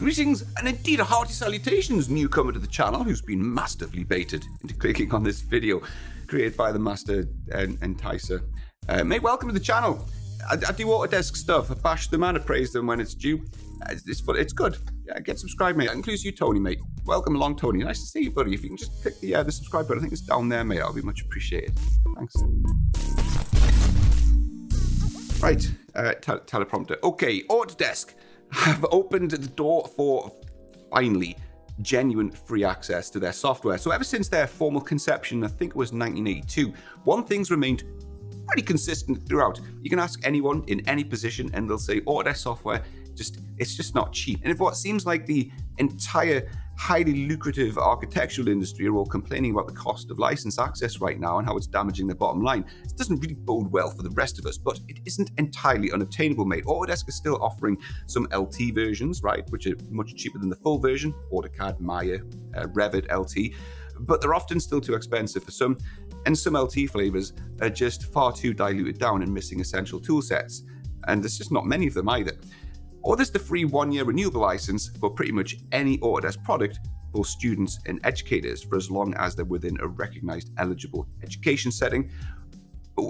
Greetings and indeed a hearty salutations, newcomer to the channel who's been masterfully baited into clicking on this video created by the master enticer. Mate, welcome to the channel. I do Autodesk stuff. I bash them and I praise them when it's due. It's good. Yeah, get subscribed, mate. That includes you, Tony, mate. Welcome along, Tony. Nice to see you, buddy. If you can just click the subscribe button, I think it's down there, mate. That'll be much appreciated. Thanks. Right, teleprompter. Okay, Autodesk have opened the door for, finally, genuine free access to their software. So ever since their formal conception, I think it was 1982, one thing's remained pretty consistent throughout. You can ask anyone in any position and they'll say Autodesk software, it's just not cheap. And if what seems like the entire highly lucrative architectural industry are all complaining about the cost of license access right now and how it's damaging their bottom line, it doesn't really bode well for the rest of us, but it isn't entirely unobtainable, mate. Autodesk is still offering some LT versions, right, which are much cheaper than the full version, AutoCAD, Maya, Revit LT, but they're often still too expensive for some, and some LT flavors are just far too diluted down and missing essential tool sets, and there's just not many of them either. Or there's the free one-year renewable license for pretty much any Autodesk product for students and educators for as long as they're within a recognized eligible education setting. But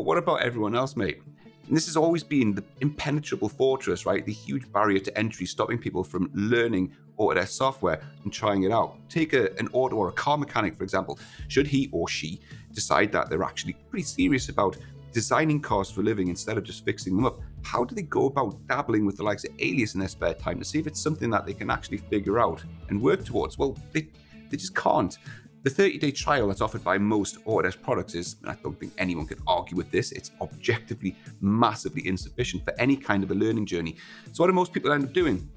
what about everyone else, mate? And this has always been the impenetrable fortress, right? The huge barrier to entry stopping people from learning Autodesk software and trying it out. Take an auto or a car mechanic, for example. Should he or she decide that they're actually pretty serious about designing cars for a living instead of just fixing them up, how do they go about dabbling with the likes of Alias in their spare time to see if it's something that they can actually figure out and work towards? Well, they just can't. The 30-day trial that's offered by most Autodesk products is, and I don't think anyone could argue with this, it's objectively massively insufficient for any kind of a learning journey. So what do most people end up doing?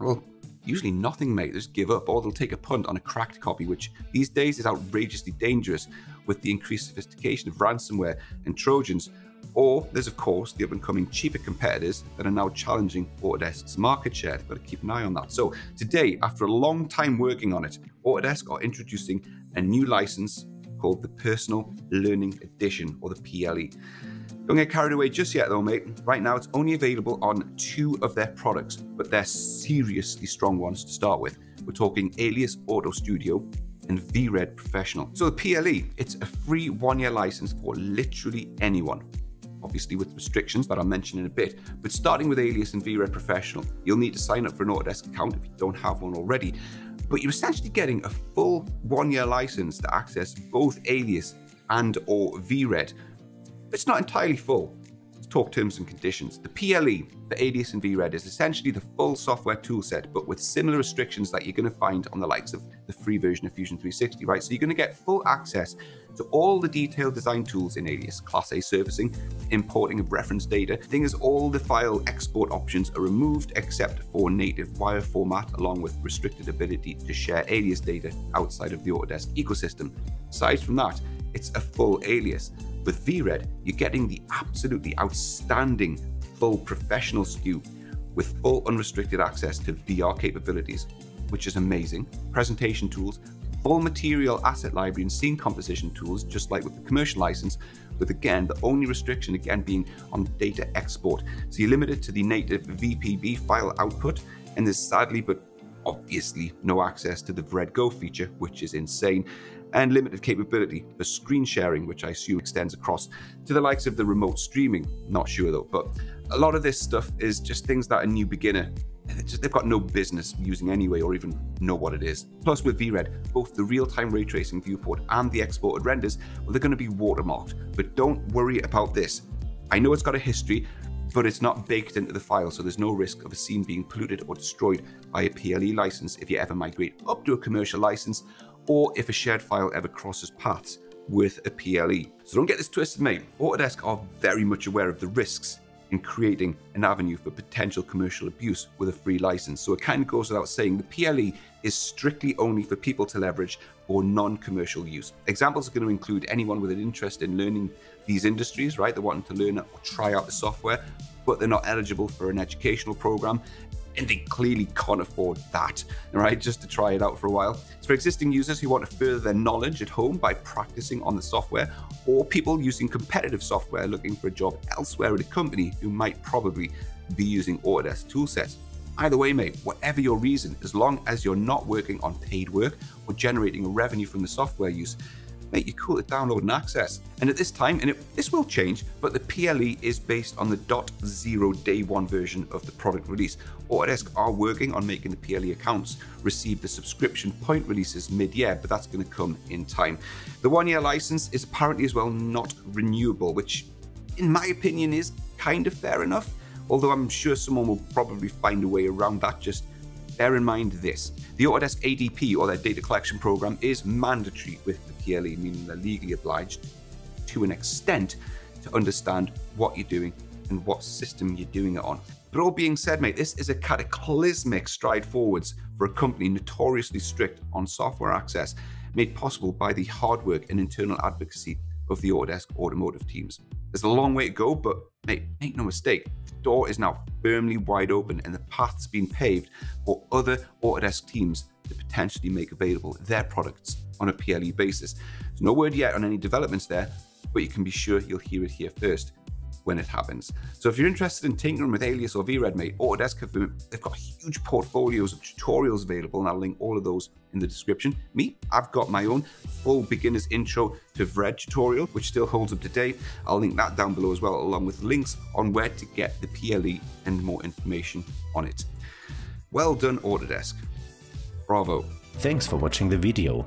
Well, usually nothing, mate. They just give up, or they'll take a punt on a cracked copy, which these days is outrageously dangerous with the increased sophistication of ransomware and Trojans. Or there's, of course, the up-and-coming cheaper competitors that are now challenging Autodesk's market share. You've got to keep an eye on that. So today, after a long time working on it, Autodesk are introducing a new license called the Personal Learning Edition, or the PLE. Don't get carried away just yet though, mate. Right now it's only available on 2 of their products, but they're seriously strong ones to start with. We're talking Alias Auto Studio and VRED Professional. So the PLE, it's a free 1-year license for literally anyone, obviously with restrictions that I'll mention in a bit. But starting with Alias and VRED Professional, you'll need to sign up for an Autodesk account if you don't have one already. But you're essentially getting a full 1-year license to access both Alias and or VRED. It's not entirely full. Let's talk terms and conditions. The PLE for Alias and VRED is essentially the full software toolset, but with similar restrictions that you're going to find on the likes of the free version of Fusion 360, right? So you're going to get full access to all the detailed design tools in Alias, Class A servicing, importing of reference data. The thing is, all the file export options are removed except for native wire format, along with restricted ability to share Alias data outside of the Autodesk ecosystem. Aside from that, it's a full Alias. With VRED, you're getting the absolutely outstanding full professional SKU with full unrestricted access to VR capabilities, which is amazing. Presentation tools, full material asset library and scene composition tools, just like with the commercial license, with again, the only restriction again being on data export. So you're limited to the native VPB file output, and there's sadly but obviously no access to the VRED Go feature, which is insane, and limited capability for screen sharing, which I assume extends across to the likes of the remote streaming. Not sure though, but a lot of this stuff is just things that a new beginner, they've got no business using anyway, or even know what it is. Plus with VRED, both the real-time ray tracing viewport and the exported renders, well, they're going to be watermarked, but don't worry about this. I know it's got a history, but it's not baked into the file, so there's no risk of a scene being polluted or destroyed by a PLE license if you ever migrate up to a commercial license, or if a shared file ever crosses paths with a PLE. So don't get this twisted, mate. Autodesk are very much aware of the risks in creating an avenue for potential commercial abuse with a free license. So it kind of goes without saying, the PLE is strictly only for people to leverage for non-commercial use. Examples are going to include anyone with an interest in learning these industries, right? They're wanting to learn or try out the software, but they're not eligible for an educational program, and they clearly can't afford that, right? Just to try it out for a while. It's for existing users who want to further their knowledge at home by practicing on the software, or people using competitive software looking for a job elsewhere at a company who might probably be using Autodesk toolsets. Either way, mate, whatever your reason, as long as you're not working on paid work or generating revenue from the software use, mate, you're cool to download and access. And at this time, and this will change, but the PLE is based on the .0 day one version of the product release. Autodesk are working on making the PLE accounts receive the subscription point releases mid-year, but that's going to come in time. The one-year license is apparently as well not renewable, which in my opinion is kind of fair enough, although I'm sure someone will probably find a way around that. Just bear in mind this, the Autodesk ADP, or their data collection program, is mandatory with the PLE, meaning they're legally obliged to an extent to understand what you're doing and what system you're doing it on. But all being said, mate, this is a cataclysmic stride forwards for a company notoriously strict on software access, made possible by the hard work and internal advocacy of the Autodesk automotive teams. There's a long way to go, but mate, make no mistake, the door is now firmly wide open and the path's been paved for other Autodesk teams to potentially make available their products on a PLE basis. There's no word yet on any developments there, but you can be sure you'll hear it here first when it happens. So if you're interested in tinkering with Alias or VRED, mate, Autodesk have they've got huge portfolios of tutorials available, and I'll link all of those in the description. Me, I've got my own full beginner's intro to VRED tutorial, which still holds up to date. I'll link that down below as well, along with links on where to get the PLE and more information on it. Well done, Autodesk. Bravo. Thanks for watching the video.